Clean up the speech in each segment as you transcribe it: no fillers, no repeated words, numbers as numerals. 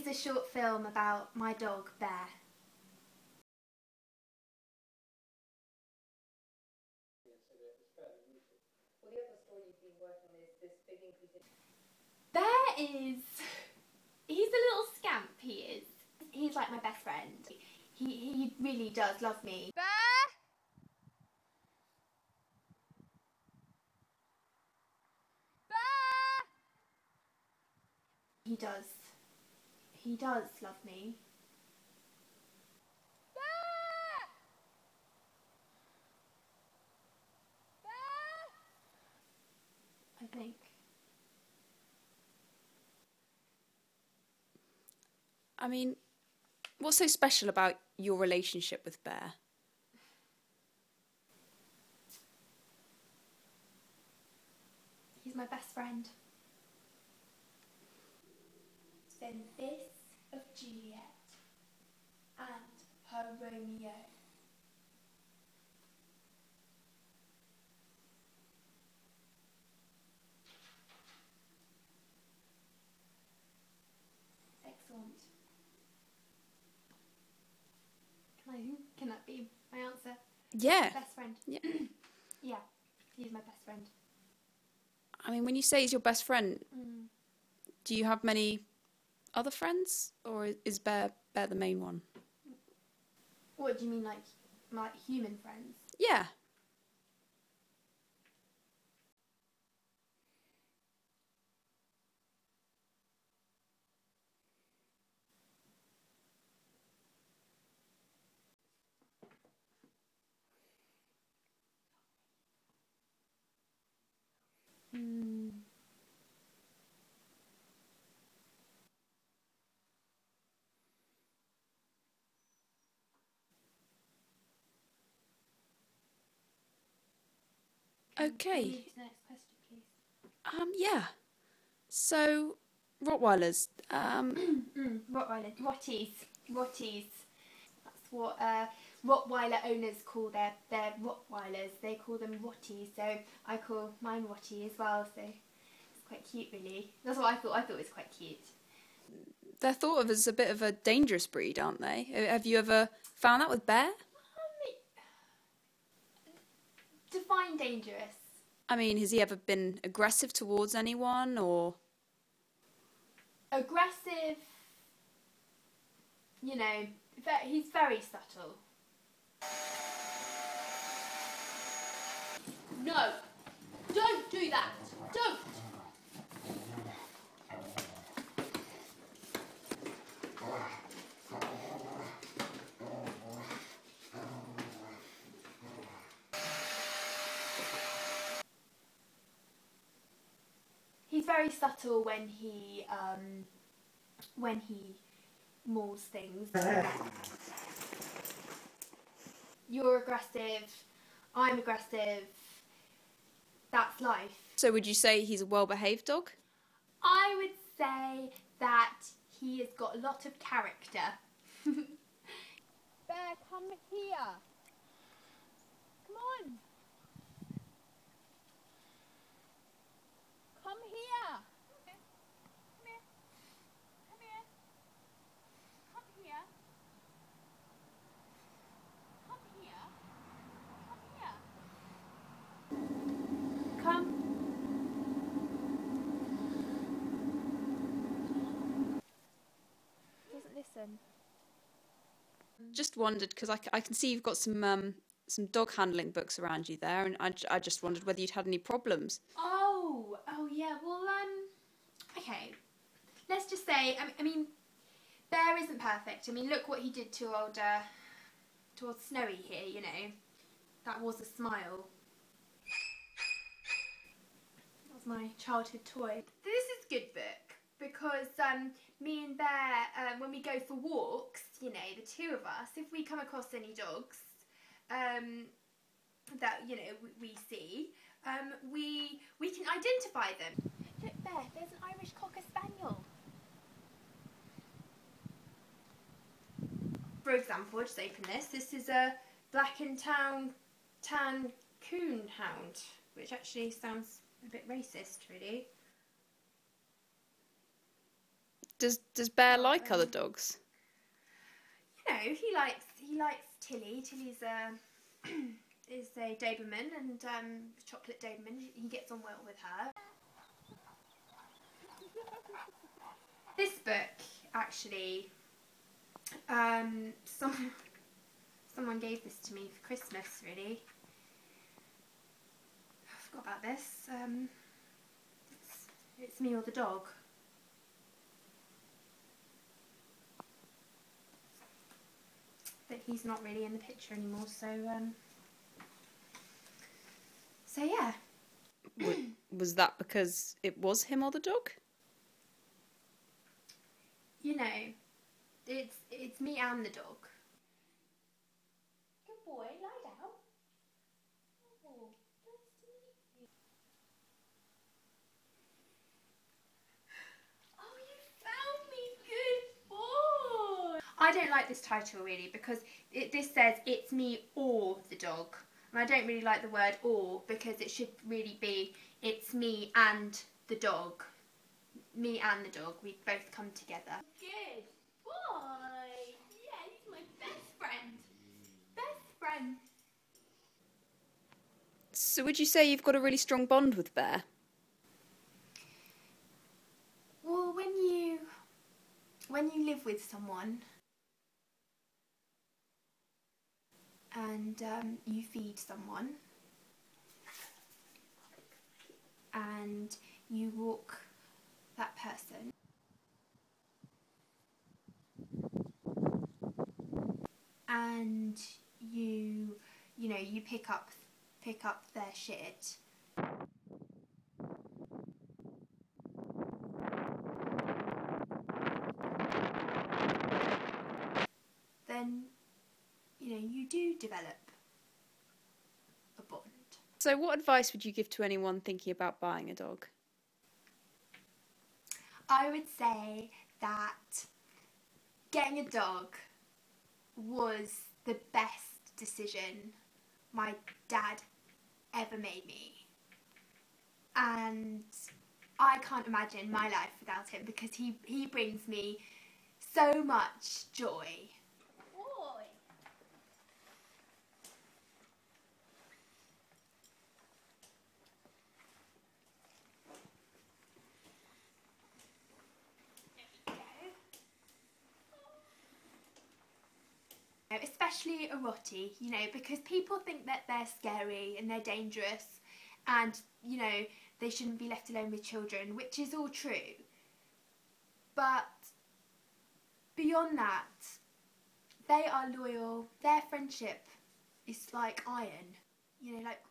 is a short film about my dog, Bear. Bear is... he's a little scamp, he is. He's like my best friend. He really does love me. Bear! Bear! He does love me. Bear! Bear! I think. I mean, what's so special about your relationship with Bear? He's my best friend. Then this of Juliet and her Romeo. Excellent. Can that be my answer? Yeah. Best friend. Yeah. Yeah, he's my best friend. I mean, when you say he's your best friend, do you have many other friends, or is Bear the main one? What do you mean, like my human friends? Yeah. Okay. Can you do the next question, please? Yeah. So, Rottweilers. Rottweilers. Rotties. That's what Rottweiler owners call their Rottweilers. They call them Rotties. So I call mine Rottie as well. So it's quite cute, really. That's what I thought. I thought it was quite cute. They're thought of as a bit of a dangerous breed, aren't they? Have you ever found that with Bear? Define dangerous. I mean, has he ever been aggressive towards anyone, or...? Aggressive... you know, he's very subtle. No! Don't do that! Don't! He's very subtle when he mauls things. You're aggressive, I'm aggressive, that's life. So would you say he's a well-behaved dog? I would say that he has got a lot of character. Bear, come here. Come on. Come here. Okay. Come here. Come here. Come here. Come here. Come here. Come. Doesn't listen. Just wondered, because I can see you've got some dog handling books around you there, and I just wondered whether you'd had any problems. Oh yeah, well, okay, let's just say, I mean, Bear isn't perfect. I mean, look what he did to old Snowy here, you know. That was a smile. That was my childhood toy. This is good book, because me and Bear, when we go for walks, you know, the two of us, if we come across any dogs that, you know, we see, we can identify them. Look, Bear, there's an Irish Cocker Spaniel. For example, just open this. This is a black and tan coon hound, which actually sounds a bit racist, really. Does Bear like other dogs? You know, he likes Tilly. Tilly's a Doberman and chocolate Doberman. He gets on well with her. This book, actually, someone gave this to me for Christmas. Really, I forgot about this. It's Me or the Dog. But he's not really in the picture anymore, so yeah. Was that because it was him or the dog? You know, it's me and the dog. Good boy, lie down. Oh, nice to meet you. Oh, you found me, good boy. I don't like this title really because this says it's me or the dog, and I don't really like the word or because it should really be it's me and the dog. Me and the dog, we both come together. Good boy! Yeah, he's my best friend. Best friend. So would you say you've got a really strong bond with Bear? Well, when you live with someone and you feed someone and you walk that person, and you know you pick up their shit. Then you know you do develop a bond. So, what advice would you give to anyone thinking about buying a dog? I would say that getting a dog was the best decision my dad ever made me. And I can't imagine my life without him because he brings me so much joy. Boy. Especially a Rottie, you know, because people think that they're scary and they're dangerous and, you know, they shouldn't be left alone with children, which is all true. But beyond that, they are loyal. Their friendship is like iron, you know, like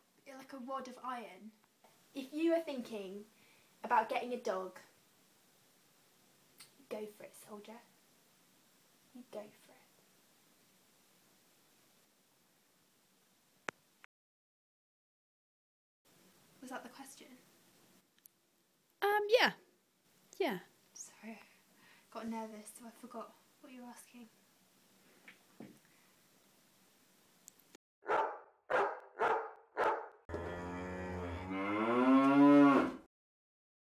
a rod of iron. If you are thinking about getting a dog, go for it, soldier. You go for it. Was that the question? Yeah. Sorry, got nervous, so I forgot what you were asking.